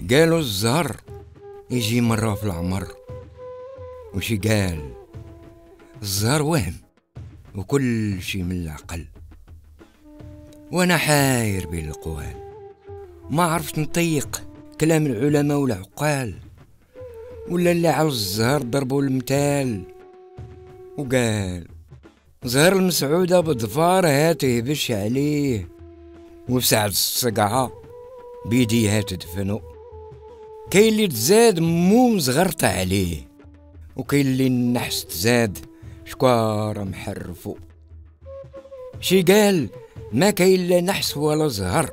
جاله الزهر يجي مرة في العمر. وشي قال الزهر وهم وكل شي من العقل، وانا حاير بين القوال، ما عرفت نطيق كلام العلماء والعقال، ولا اللي على الزهر ضربوا المثال. وقال زهر المسعودة بضفارها تهبش عليه، وبسعد الصقعة بيديها تدفنو. كاين اللي تزاد موم زغرت عليه، وكاين اللي النحس تزاد شكوارة محرفو. شي قال ما كاين لا نحس ولا زهر،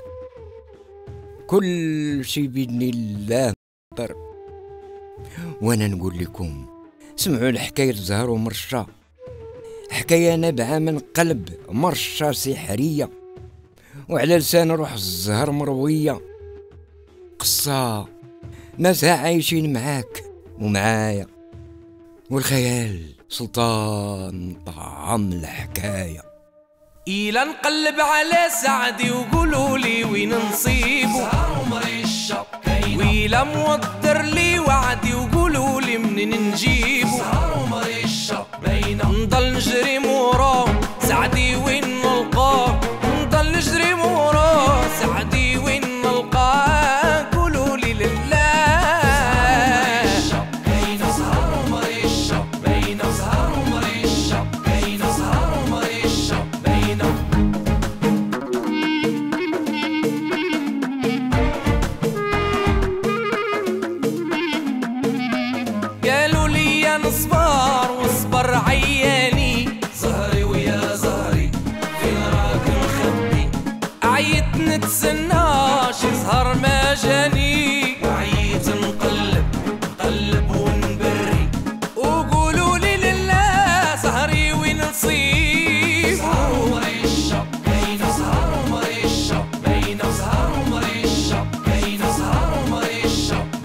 كل شي بإذن الله مقدر. وانا نقول لكم سمعوا الحكاية زهر ومرشة، حكاية نابعة من قلب مرشة سحرية، وعلى لسان روح الزهر مروية. قصة مساء عايشين معاك ومعايا، والخيال سلطان طعم الحكاية. إلا نقلب على سعدي وقولوا لي وين نصيبو، وإلا موضر لي وعدي وقولوا لي منين نجيبو. نضل نجري موراه سعدي وين نلقاه، نضل نجري موراه سعدي وين نلقاه. قولوا لي لله سهر ومريشة باينة، سهر ومريشة باينة، سهر ومريشة باينة. قالوا لي نصبر واصبر عياني، زهري ويا زهري فين راك مخبي. عيت نتسنى شي زهر ما جاني، وعيت نقلب نقلب ونبري. وقولوا لي لله سهري وين نصيب، سهر ومريشة باينة، سهر ومريشة باينة، سهر ومريشة باينة، سهر ومريشة باينة.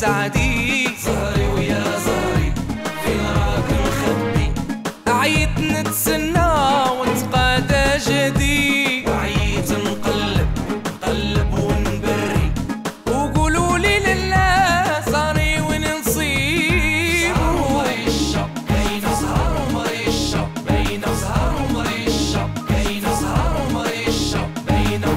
سعدي زهري ويا زهري فين راك مخبي. عيت نتسنى ونتقادى جدي، وعيت نقلب نقلب ونبري. وقولوا لي لله صاري وين نصيب، سهر ومريشة باينة، سهر ومريشة باينة، سهر ومريشة باينة، سهر ومريشة باينة.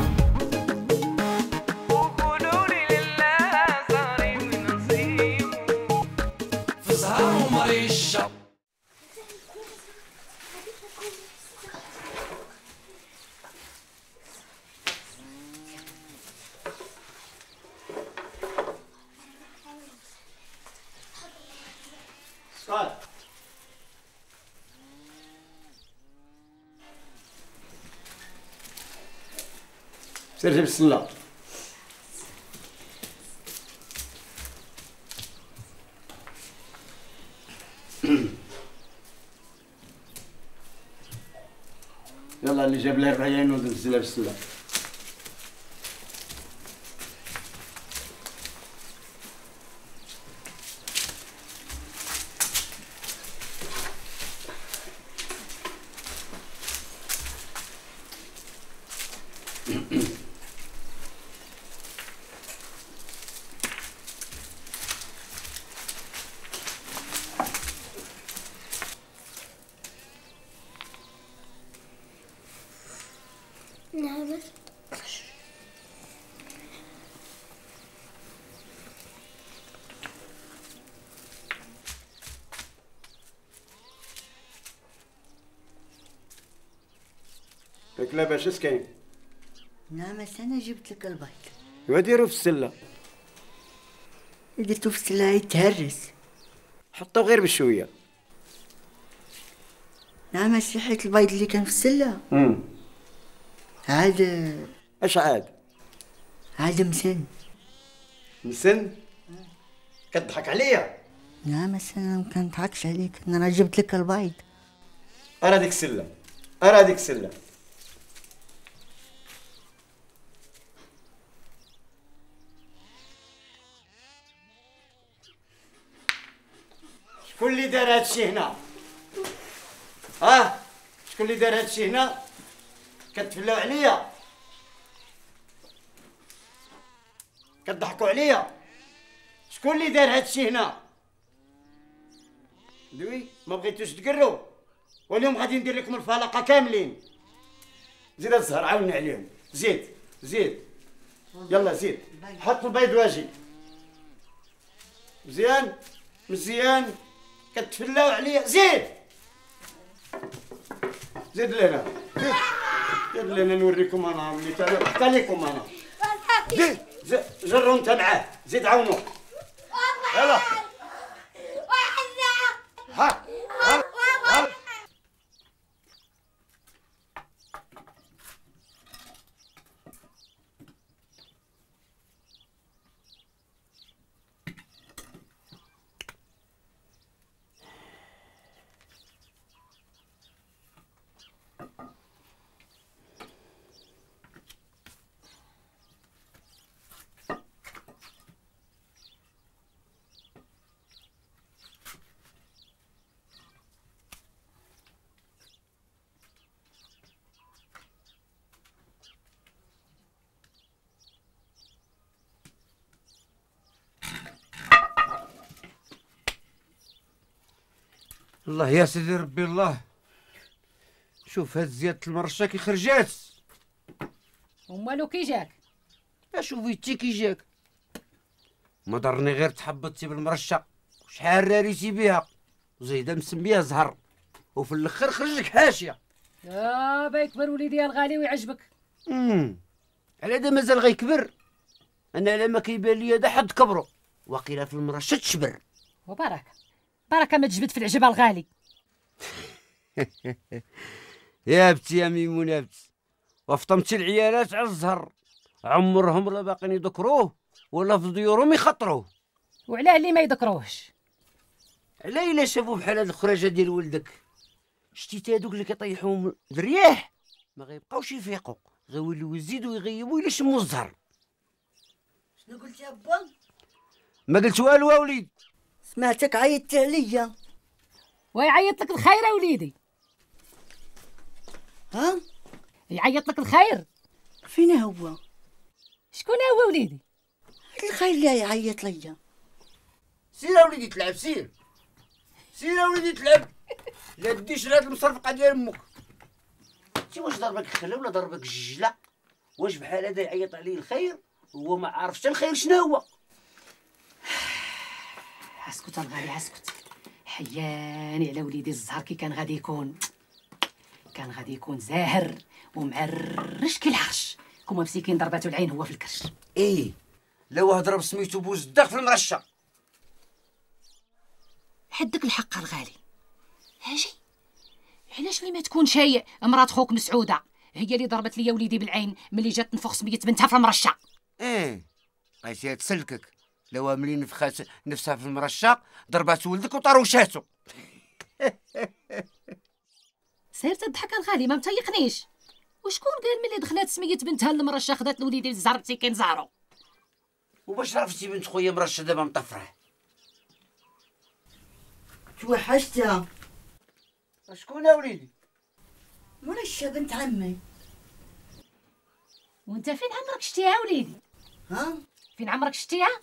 سير جيب السلة. يلا اللي جاب لها الريان ونزلها بالسلة. نعمل لك لاباس اش كاين؟ نعم انا جبت لك البيض. ايوا ديرو في السله. درتو في السله يتهرس، حطو غير بشويه. نعم اش حيت البيض اللي كان في السله عاد اش عاد مسن كتضحك عليا؟ لا ما انا ما كنضحكش عليك، انا جبت لك البيض. ارا ديك السله، ارا ديك السله. شكون اللي دار هادشي هنا؟ ها شكون اللي دار هادشي هنا؟ كتفلاو عليا، كتضحكوا عليا. شكون اللي دار هادشي هنا؟ دوي ما بغيتوش تقروا، واليوم غادي ندير لكم الفلقه كاملين. زيد الزهر عاوني عليهم، زيد يلا زيد، حط البيض واجي. مزيان كتفلاو عليا. زيد لهنا، زيد لهنا نوريكم انا ملي حتى ليكم انا. زيد جرو انت معاه، زيد عاونو يلا. ها ها الله يا سيدي ربي الله. شوف هاد زيادة المرشة كي خرجات. ومالو كي جاك؟ اشوف يتي كي جاك. ما ضرني غير تحبطتي بالمرشة وشحال راريتي بها وزايدة مسميها زهر وفي الاخر خرجك حاشية. لا بايكبر وليدي الغالي ويعجبك. على هذا مازال غيكبر. انا على ما كيبان ليا دا حد كبرو واقيلا في المرشة تشبر. وبركة بركة ما تجبد في العجبة الغالي. يا بتي يا ميمونة بتي، وفطمتي العيالات على الزهر، عمرهم لا باقين يذكروه ولا في ديورهم يخطروه. وعلاه اللي ما يذكروهش؟ علاه إلا شافوا بحال هاد الخراجة ديال ولدك، شتي تا هادوك اللي كيطيحوهم الرياح ما غيبقاوش يفيقوا، غيوليو يزيدوا يغيبوا إلا شموا الزهر. شنو قلت يا با؟ ما قلت والو يا وليد. سمعتك عيطتي عليا. ويعيط لك الخير يا وليدي. ها؟ يعيط لك الخير. فين هو؟ شكون هو وليدي؟ الخير اللي يعيط ليا. سير يا وليدي تلعب، سير يا وليدي تلعب. لا ديش لهاد المصرفقه ديال امك. انت واش ضربك الخلا ولا ضربك الجله؟ واش بحال هذا يعيط عليه الخير وهو ما عارفش حتى الخير شنو هو؟ اسكت الغالي اسكت. حياني على وليدي الزهر كي كان غادي يكون، زاهر ومعرش كي العرش، كوما مسكين ضرباتو العين هو في الكرش. ايه لا واه ضرب سميتو بوز الداخل في المرشة. حدك الحق الغالي. هاجي علاش لي ما تكونش هي مرات خوك مسعودة، هي اللي ضربت ليا وليدي بالعين ملي جات تنفخ سمية بنتها في المرشة. ايه بغيتيها تسلكك. لو ملي نفخات نفسها في المرشة ضربات ولدك وطروشاتو. سير تضحك الغالي ما متيقنيش. وشكون قال ملي دخلات سمية بنتها للمرشة خدات لوليدي الزهر بتيكين زهرو؟ وباش عرفتي بنت خويا مرشة دابا مطفره؟ توحشتها. شكون يا وليدي؟ مرشة بنت عمي. وانت فين عمرك شتيها وليدي؟ ها؟ فين عمرك شتيها؟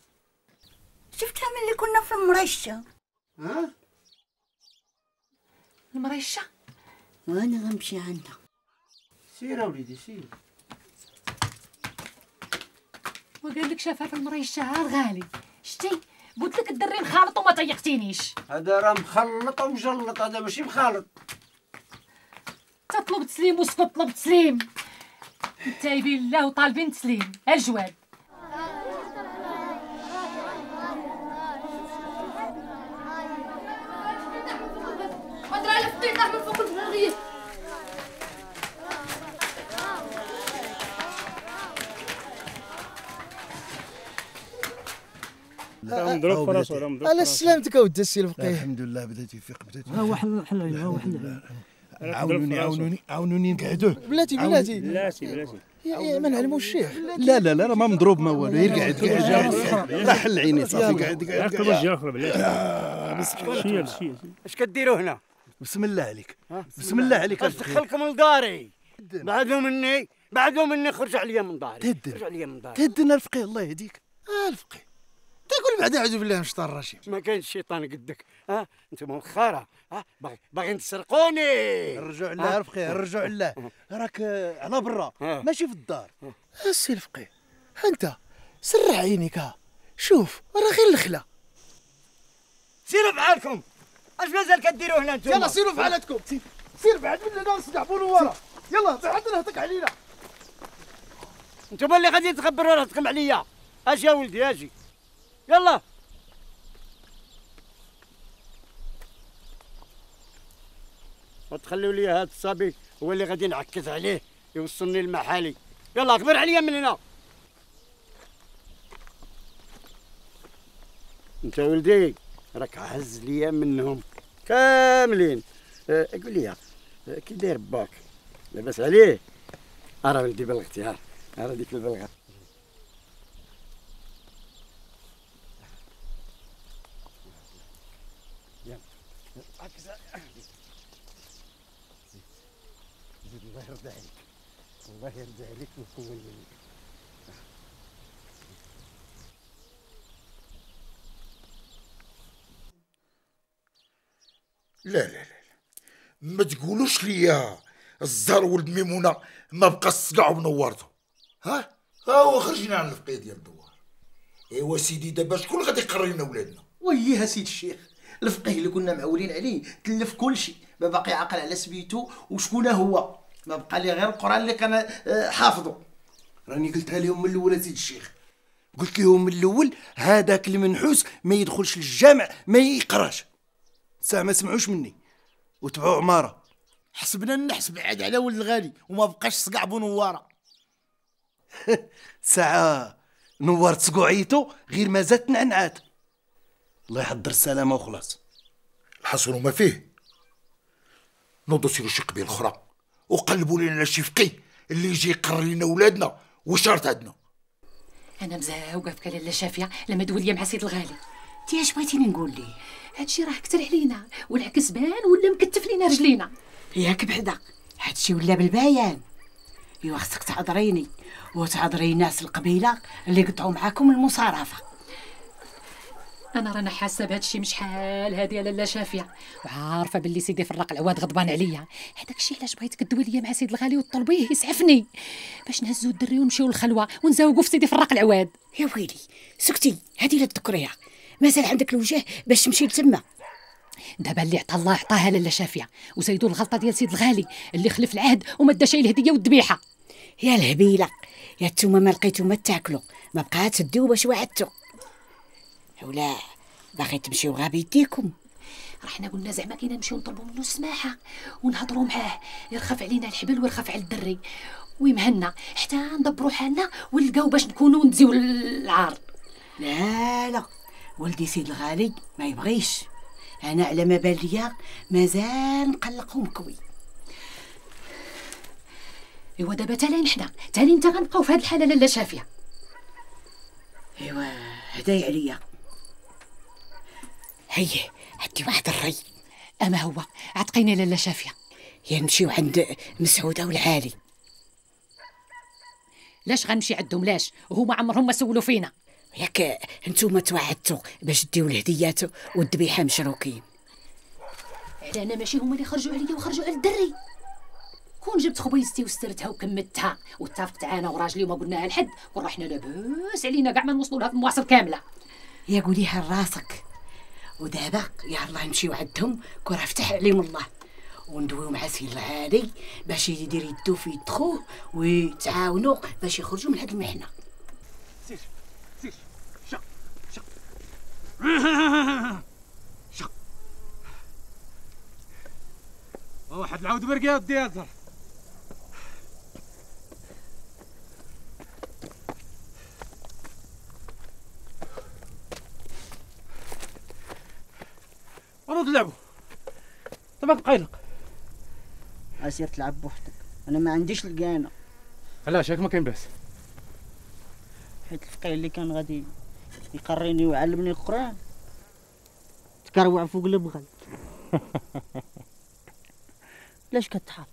شفتها ملي كنا في المرشة. ها؟ المرشة؟ وانا غنمشي عندها. سير اوليدي سير. وقال لك شافها في المرشة ها الغالي. شتي قلت لك الدري مخالط وما طيقتينيش. هذا راه مخلط ومجلط، هذا ماشي مخالط. تطلب تسليم وسكت، طلب تسليم. تايبين الله وطالبين تسليم. الجواب من فوق الرغيف. نضرب فراسو ولا نضرب. على سلامتك اودي السي الفقيه. الحمد لله بدات يفيق، ها هو حل عاونوني نقعدوه. بلاتي ما نعلموش الشيخ. لا لا لا راه ما مضروب ما والو، غير قاعد راه حل عيني صافي قاعد قاعد. توجه اخرى بلاتي. اش كديروا هنا؟ بسم الله عليك بسم الله عليك ندخلك من داري. بعدوا مني بعدوا مني، خرج عليا من داري خرج عليا من داري. تهدنا الفقيه الله يهديك. الفقيه تقول بعد اعوذ بالله من الشيطان الرجيم. ما كاينش شيطان قدك. انتم مخاره باغيين تسرقوني. الرجوع لله الفقيه الرجوع لله. راك على برا ماشي في الدار. السي الفقيه انت سرع عينيك، شوف راه غير الخلا. سيروا بعالكم، اش مازال كديروا هنا انتم؟ يلا سيروا بعالكم، سير بعد من هنا وسدعبوا له ورا. يلا بعد نهضك علينا. انتم اللي غادي تخبروا راسكم عليا. اجي يا ولدي اجي يلا. وتخلوا لي هذا الصبي هو اللي غادي نعكز عليه يوصلني لمحالي. يلا كبر عليا من هنا. انت ولدي راك عز ليا منهم كاملين. قول لي كي داير باك لاباس عليه؟ راه ولدي بالاختيار، راه ديك البلغه. الله يرضى عليك الله يرضى عليك ويقوي منك. لا لا لا ما تقولوش ليا الزهر ولد ميمونه ما بقى الصقع ونورته. ها هو خرجنا على الفقيه ديال الدوار. ايوا سيدي دابا شكون غادي يقري لنا ولادنا؟ وييها سيد الشيخ الفقيه اللي كنا معولين عليه تلف كلشي، ما باقي عاقل على سميتو وشكون هو، ما بقى لي غير القران اللي كان حافظه. راني قلتها لهم من الاول سيد الشيخ، قلت لهم من الاول هذاك المنحوس ما يدخلش للجامع ما يقراش. ساعه ما سمعوش مني وتبعوا عماره. حسبنا النحس بعاد على ولد الغالي وما بقاش صقع بنواره. ساعه نورت صقعيته غير ما زادت نعنعات. الله يحضر السلامه وخلاص. الحصر ما فيه. نوضوا سيروا شي قبيل اخرى وقلبوا لنا شي فقيه اللي يجي يقرر لنا ولادنا وشارط عندنا. انا مزهوقه في لاله شافيه لما دوليه مع سيد الغالي. انت اش بغيتيني نقول ليه؟ هادشي راه كثر علينا والعكس بان ولا مكتف لينا رجلينا. ياك بعدا هادشي ولا بالبيان. ايوا خصك تعذريني وتعذري ناس القبيله اللي قطعوا معاكم المصارفه. انا رانا حاسه بهادشي من شحال هادي يا لاله شافيه، وعارفه باللي سيدي فراق العواد غضبان عليا. هذاك الشيء علاش بغيتك تدوي ليا مع سيد الغالي وتطلبيه يسعفني باش نهزو الدري ونمشيو للخلوه ونزاوقوا في سيدي فراق العواد. يا ويلي سكتي هادي لا تذكريها، مازال عندك الوجه باش تمشي لتما. دابا اللي عطا الله عطاها لاله شافيه، وزيدوا الغلطه ديال سيد الغالي اللي خلف العهد وما دا شي الهديه والذبيحه. يا الهبيله يا انتوما ما لقيتو ما تاكلوا ما بقات تديو باش وعدتو ولا باغي تمشيو غا بيديكم. راه حنا قلنا زعما كاين نمشيو نطلبوا منو السماحه ونهضروا معاه يرخف علينا الحبل ويرخف على الدري ويمهلنا حتى ندبروا حالنا ونلقاو باش نكونوا ندزيو العار. لا لا ولدي سيد الغالي ما يبغيش. انا على ما باليا مازال نقلق ومكوي. ايوا دابا تالين حنا تالين تا غنبقاو في هاد الحاله لاله شافيه. ايوا هدايا عليا. هيه عندي واحد الري. اما هو عتقيني لاله شافيه. يا نمشيو عند مسعوده والعالي. لاش غنمشي عندهم؟ لاش هما عمرهم ما سولوا فينا. ياك انتوما توعدتوا باش ديو الهديات والذبيحه مشروكين. على انا ماشي هما اللي خرجوا عليا وخرجوا على الدري. كون جبت خبيزتي وسترتها وكملتها واتفقت انا وراجلي وما قلناها لحد كون رحنا لاباس علينا كاع ما نوصلوا لها في المواصل كامله. يا قوليها لراسك. ودابا يا الله نمشيو عندهم كون راه فتح عليهم الله وندويو مع سيد الغالي باش يدير يدو في يد خوه ويتعاونوا باش يخرجوا من هاد المحنه. سير سير شق شق شق. واحد العود برقيه ودي يا زهر. ونوض نلعبو دابا. بقى يلق عسير تلعب بوحدك، انا ما عنديش لقانه. علاش ياك ما كينبعث؟ حيت الفقيه اللي كان غادي يقريني ويعلمني القران تكروع فوق البغل. علاش كتضحك؟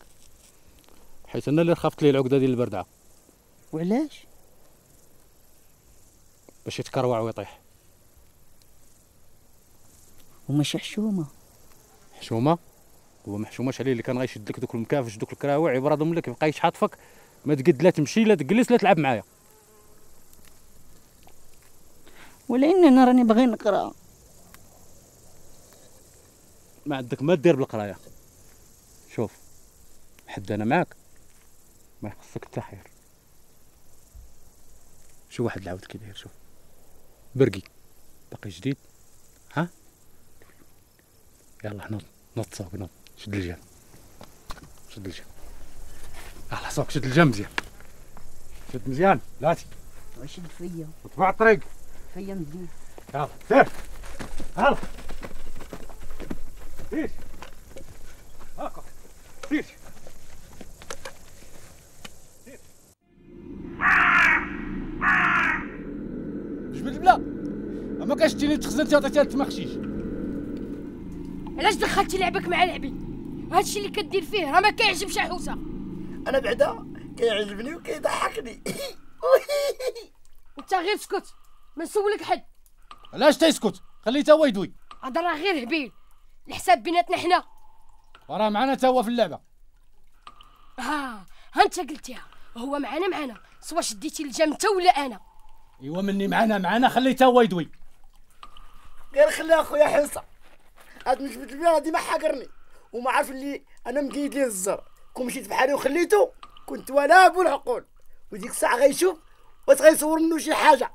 حيت انا اللي خافت ليه العقده ديال البردعه. وعلاش؟ باش يتكروع ويطيح. وماشي حشومه. حشومه؟ هو ما حشوماش عليه اللي كان غايشد لك دوك المكافش دوك الكراوع يبردهم لك يبقى يشحط فيك ما تقد لا تمشي لا تجلس لا تلعب معايا. ولأن انا راني باغي نقرا. ما عندك ما دير بالقرايه. شوف حد انا معاك ما يخصك حتى خير. شو واحد العاود كي داير شوف برقي باقي جديد ها يلا حنا نط صاحبي نط شد الجام شد الجام على صاحبك شد الجام مزيان شد مزيان لاتي شد فيا وطبع الطريق فيا مزيان يلا سير يلا سير هاكا سير جبد بلا ما كاش تجيني تخزنتي عطيتيها للتمخشيش. علاش دخلتي لعبك مع لعبي؟ هادشي اللي كدير فيه راه ما كيعجبش حوسه. انا بعدا كيعجبني وكيضحكني. انت غير اسكت ما نسولك حد. علاش تيسكت؟ خليه تا هو يدوي. هذا راه غير هبيل الحساب بيناتنا حنا وراه معنا تا هو في اللعبه. ها انت قلتيها هو معنا سوا شديتي الجام انت ولا انا. ايوا مني معنا خليته هو يدوي. غير خليها خويا حوسه هاد نجبد البيان ديما حاقرني وما عارف اللي انا مقيد ليه الزر. كون مشيت بحالي وخليته كنت وانا بالعقول وديك الساعه غيشوف واش غيصور منه شي حاجه.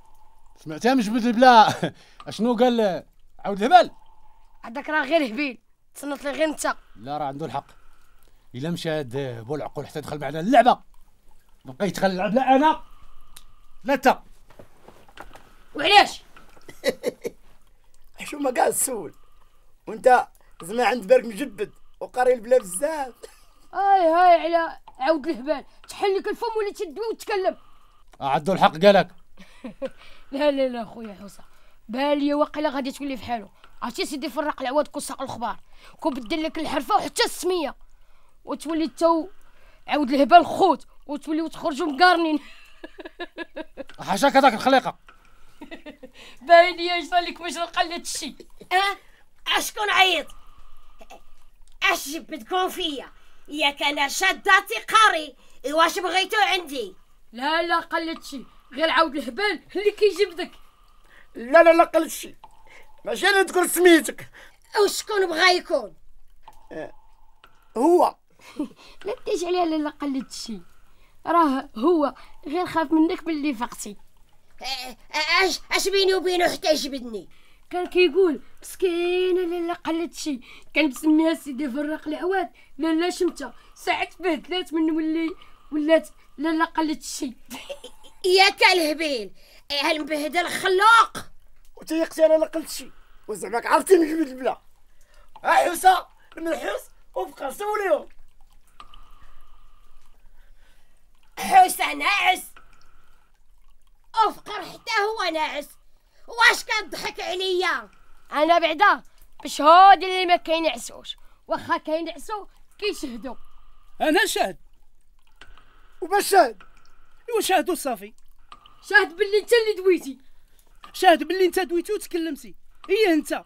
سمعتها مجبد البلا اشنو قال عاود الهبال؟ هذاك راه غير هبيل تصنت لي غير انت. لا راه عنده الحق الا مشى هاد بالعقول حتى دخل معنا اللعبه ما بقى يتخلى يلعب لا انا لا انت. وعلاش؟ شو ما قاعد تسول وانت زعما عند بالك مجبد وقاري البلا بزاف. هاي على عاود الهبال تحل لك الفم ولا تدوي وتتكلم. عندو الحق قالك. لا لا لا خويا حوسه بالي واقيلا غادي تولي في حاله. عرفتي سيدي فرق العواد كوساق الخبار كوبدل لك الحرفه وحتى السميه وتولي تو عاود الهبال خوت وتوليو تخرجوا مقارنين. حاشاك هذاك الخليقه. باين ليا جرى لك مجرقه لا تشي. اشكون عيط؟ اش جبدكم فيا؟ ياك انا شاداتي قاري واش بغيتو عندي؟ لا لا قلت شي غير عاود الهبال اللي كيجبدك. لا لا لا قلت شي ماشي انا تقول سميتك. وشكون بغا يكون؟ هو. لا تجي عليها لا لا قلت شي راه هو غير خاف منك باللي فقتي. اش بيني وبينه حتى يجبدني؟ كان كيقول مسكينه لالا قلت شي كنسميها سيدي فرق العواد لالا شمته ساعه تبهدلات من ولات لالا قلت شي. ياك الهبيل هالمبهدل خلوق وتيقتي انا لا قلت شي وزعماك عرفتي نجبد البلا. حوسه نحوس وبقى سوليهم حوسه ناعس أفقر حتى هو ناعس. واش كضحك عليا؟ أنا بعدا باش هادي اللي ما كينعسوش واخا كينعسو كيشهدو. أنا شاهد وباش شاهد إوا شاهدو صافي. شاهد باللي أنت اللي دويتي. شاهد باللي أنت دويتي وتكلمتي هي أنت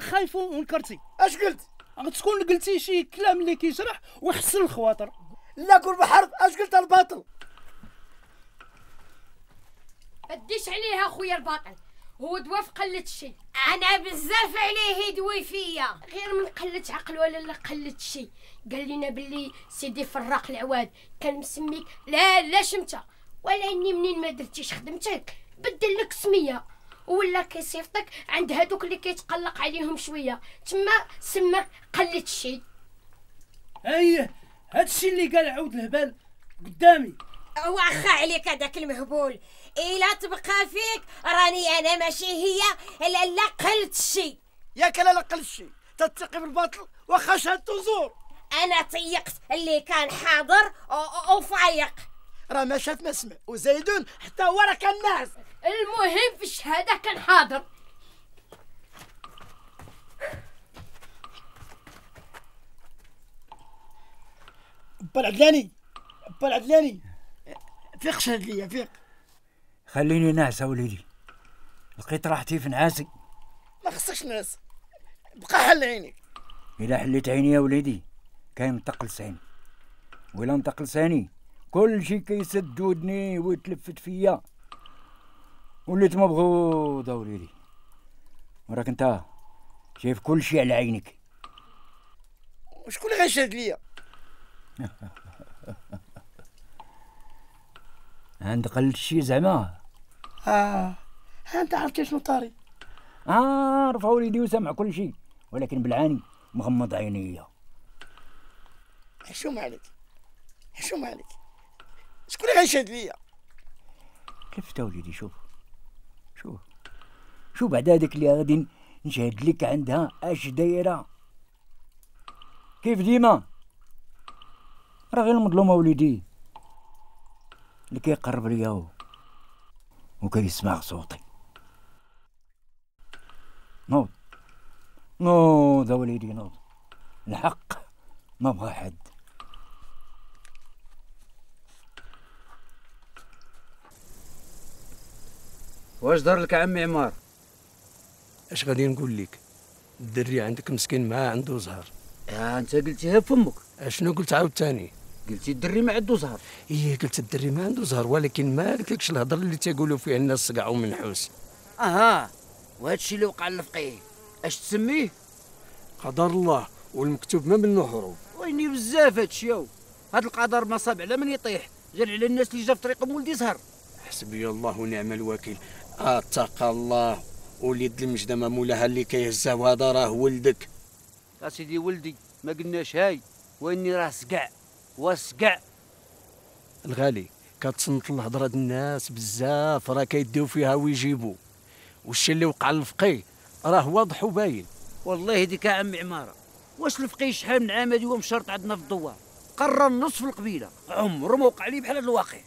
خايفة ونكرتي. أش قلت؟ غتكون قلتي شي كلام اللي كيجرح ويحسن الخواطر. لا كون بحرف أش قلت الباطل؟ مديش عليها خويا الباطل هو دوا في قلة شي. انا بزاف عليه يدوي فيا غير من قلة عقل ولا لا قلة شي. قال لينا باللي سيدي فراق العواد كان مسميك لا شمته ولا اني منين ما درتيش خدمتك بدل لك سميه ولا كيصيفطك عند هادوك اللي كيتقلق عليهم شويه تما سماك قلة شي. اييه هادشي اللي قال عود الهبال قدامي. واخا عليك هذاك المهبول إلا تبقى فيك راني أنا ماشي هي لا قلت شي. ياك لا قلت شي تتقي بالباطل واخا شهدتو زور. أنا طيقت اللي كان حاضر وفايق. راه ما شاف ما سمع، وزيدون حتى هو راه كان ناعس. المهم في الشهاده كان حاضر. با العدلاني، با العدلاني فيق شهد ليا فيق. خليني ناعس اوليدي، لقيت راحتي في نعاسي. ما خصكش ناعس، بقى حل عينيك. إلا حليت عيني يا وليدي كينطق لساني، وإلا نطق لساني كلشي كيسد ودني ويتلفت فيا، وليت مبغوض أوليدي. وراك أنت شايف كلشي على عينك. وشكون اللي غيشهد ليا؟ عند قلت شي زعما؟ أنت عرفتي شنو طاري؟ عارف أوليدي وسامع كلشي، ولكن بالعاني مغمض عينيا. حشوم عليك، حشوم عليك، شكون اللي غيشهد ليا؟ كيف وليدي شوف شوف شوف بعد هذيك اللي غادي نشهد لك عندها اش دايره. كيف ديما راه غير المظلوم وليدي اللي كيقرب ليا وكيسمع صوتي. نوض نوض وليدي نوض، الحق ما بغى حد. واش دار لك عمي عمار؟ اش غادي نقول لك، الدري عندك مسكين معاه عنده زهر. انت قلتيها بفمك. اشنو قلت عاوتاني؟ قلتي الدري ما عنده زهر. ايه قلت الدري ما عنده زهر، ولكن ما قلتلكش الهضره اللي تيقولوا فيها الناس صقع ومنحوس. اها، وهذا الشيء اللي وقع للفقيه اش تسميه؟ قدر الله والمكتوب ما منه هروب. ويني بزاف هادشي ياو، هاد القدر ما صاب على من يطيح، جال على الناس اللي جا في طريقهم ولدي زهر. حسبي الله ونعم الوكيل، اتقى الله وليد المجد ما مولاها اللي كيهزها، وهذا راه ولدك. اسيدي ولدي ما قلناش هاي، واني راه سقع وسقع. الغالي كتصنت الهضره د الناس بزاف، راه كيديو فيها ويجيبوا، والشي اللي وقع للفقيه راه واضح وباين. والله هذيك عمي عماره، واش الفقيه شحال من عام هادي هو مشرط عندنا في الدوار، قرر نصف القبيله، عمره ما وقع ليه بحال هاد الواقع.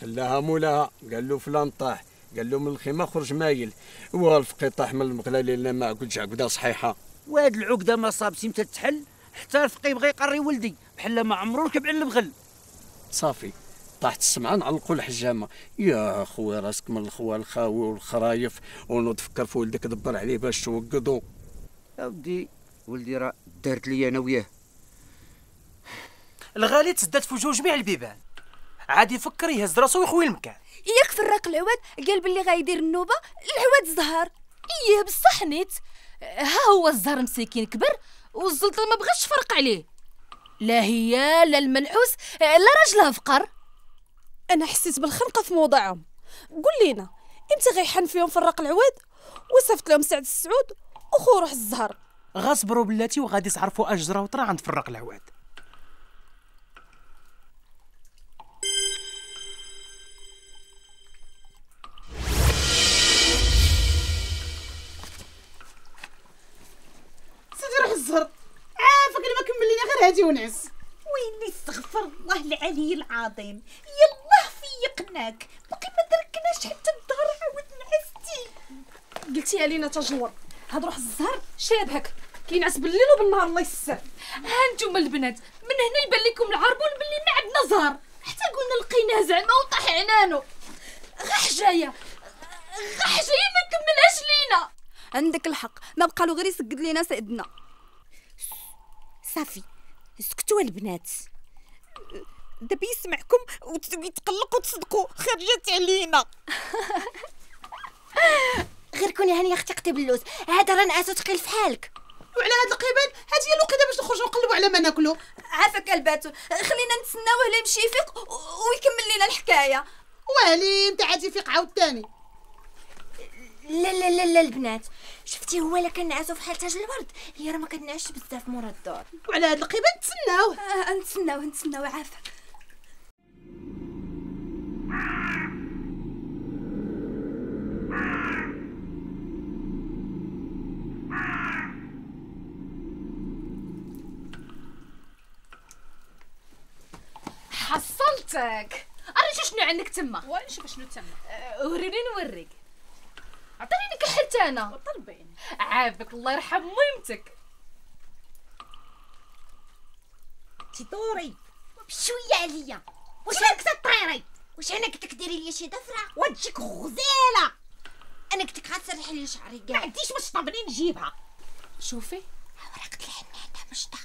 خلاها مولاها، قال له فلان طاح، قال له من الخيمه خرج مايل، والفقي طاح من المغلى لان ما عقدش عقده صحيحه. وهاد العقده ما صاب سيمتها تتحل، حتى الفقي بغى يقري ولدي بحال ما عمرو ركب على البغل. صافي طاحت السمعه نعلقوا الحجامه. يا خويا راسك من الخوال الخاوي والخرايف، ونوض فكر في ولدك، دبر عليه باش توقدو. اودي ولدي راه دارت لي انا وياه. الغالي تسدات في وجهه جميع البيبان، عاد يفكر يهز راسو ويخوي المكان. ياك فراق العواد قال باللي غايدير النوبه العواد الزهر. ايه بصح نيت، ها هو الزهر مسكين كبر والزلطه ما بغاش تفرق عليه، لا هي لا المنحوس لا راجلها فقر. انا حسيت بالخنقه في موضعهم. قول لينا امتى غيحن فيهم فراق العواد؟ وصفت لهم سعد السعود وخو روح الزهر. غصبروا بلاتي وغادي تعرفوا اجرا وطرا عند فراق العواد. عافاك انا ما كملينا غير هادي ونعس. ويلي استغفر الله العلي العظيم، يالله فيقناك، باقي ما دركناش حتى الظهر عاود نعستي. قلتيها لينا تجور، هاد روح الزهر شابهك كينعس بالليل وبالنهار. الله يستر. ها نتوما البنات من هنا يبان لكم العربون باللي ما عندنا زهر، حتى قلنا لقيناه زعما وطاح عنانو. غا حجايه غا حجايه ما كملهاش لينا. عندك الحق، ما بقالو غير يسقد لينا سعدنا. صافي سكتوا البنات، دابا يسمعكم ويتقلقوا تصدقوا خرجت علينا. غير كوني هانيه اختي قطيب اللوز، هذا راه نعاسو ثقيل في حالك. وعلى هاد القيبان هاد هي الوقيته باش نخرجوا نقلبوا على ما ناكلو. عافاك الباتول، خلينا نتسناوه لا يمشي يفيق ويكمل لينا الحكايه. وعلي انت عاد يفيق عاوتاني؟ لا لا لا لا البنات، شفتي هو الا كنعاسو في حال تاج الورد، هي راه ما كتنعسش بزاف مورا الدور. وعلى هاد القيبه نتسناوه. نتسناوه نتسناوه. عافاك. حصلتك. أرجوش شنو عندك تما؟ ونشوف شنو تما. وريني نوريك. عطيني كحلت انا. طلبيني. عافاك الله يرحم ميمتك. تيطوري بشويه عليا. واش راك تطيري؟ واش انا قلت لك ديري لي شي ضفره وتجيك غزاله؟ انا قلت لك غتسرح لي شعري كاع. ما عنديش واش طابني نجيبها. شوفي ورقه الحنه هذا مشطه.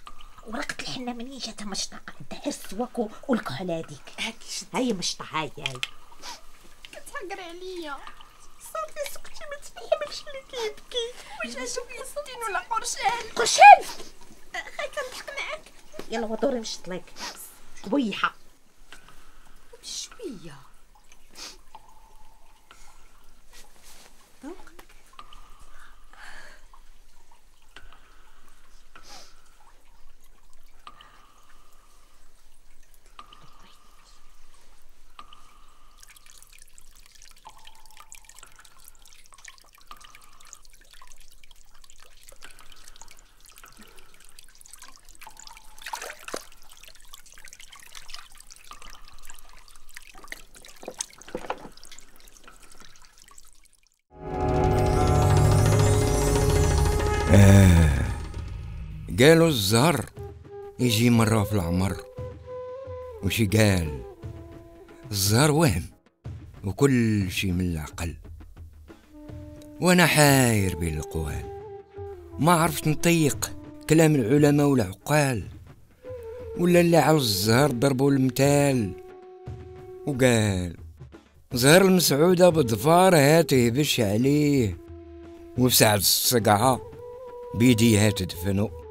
ورقة الحنة منين جاتها مشطقة؟ انت غير السواك والكحل هاديك. هاي مشطة هاي. كتحقري عليا. صافي سكتي ما تفهمش اللي كيبكي. واش اشوف لي 60 ولا قرشين؟ قرشين؟ خاي كنضحك معاك. يلا ودوري مشطليك. قبيحة. بشوية. ذوق. قالوا الزهر يجي مرة في العمر. وشي قال الزهر وهم وكل شي من العقل. وانا حاير بين القوال ما عرفت نطيق كلام العلماء والعقال. ولا اللي على الزهر ضربوا المثال وقال زهر المسعودة بضفارها تهبش عليه وبسعد الصقعة بيديها تدفنو.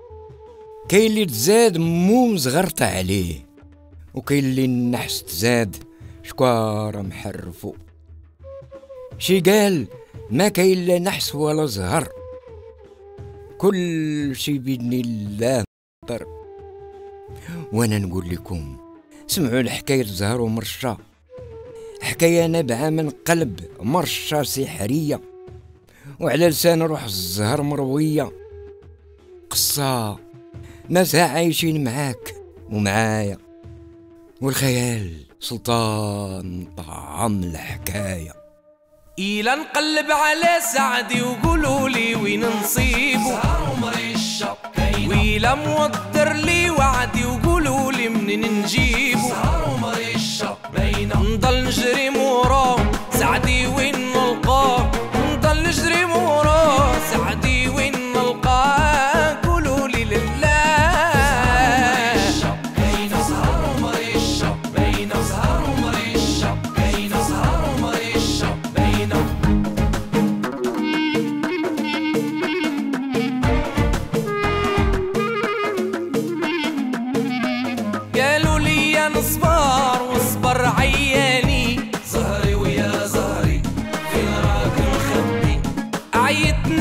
كاين اللي تزاد موم زغرت عليه وكاين اللي النحس تزاد شكوارة محرفو. شي قال ما كاين لا نحس ولا زهر كل شي بإذن الله مقدر. وانا نقول لكم سمعوا الحكاية زهر ومرشة. حكاية نابعة من قلب مرشة سحرية وعلى لسان روح الزهر مروية. قصة مسا عايشين معاك ومعايا والخيال سلطان طعم الحكاية. إلا نقلب على سعدي وقولوا لي وين نصيبو وإلا موضر لي وعدي وقولوا لي منين نجيبو. نضل نجري موراه سعدي وين نلقاه. نضل نجري موراه سعدي وين نلقاه. قولوا لي لله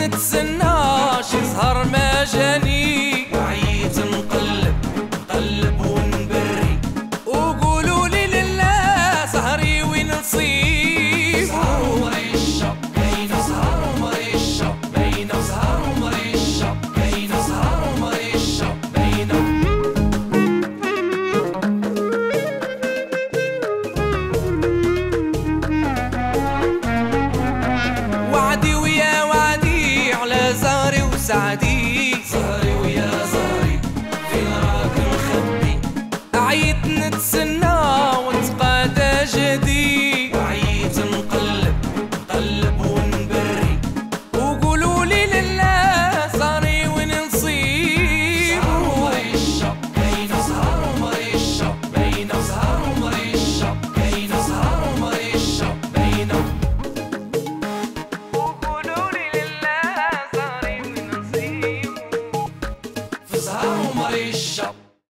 نتسناش يظهر ما جاني.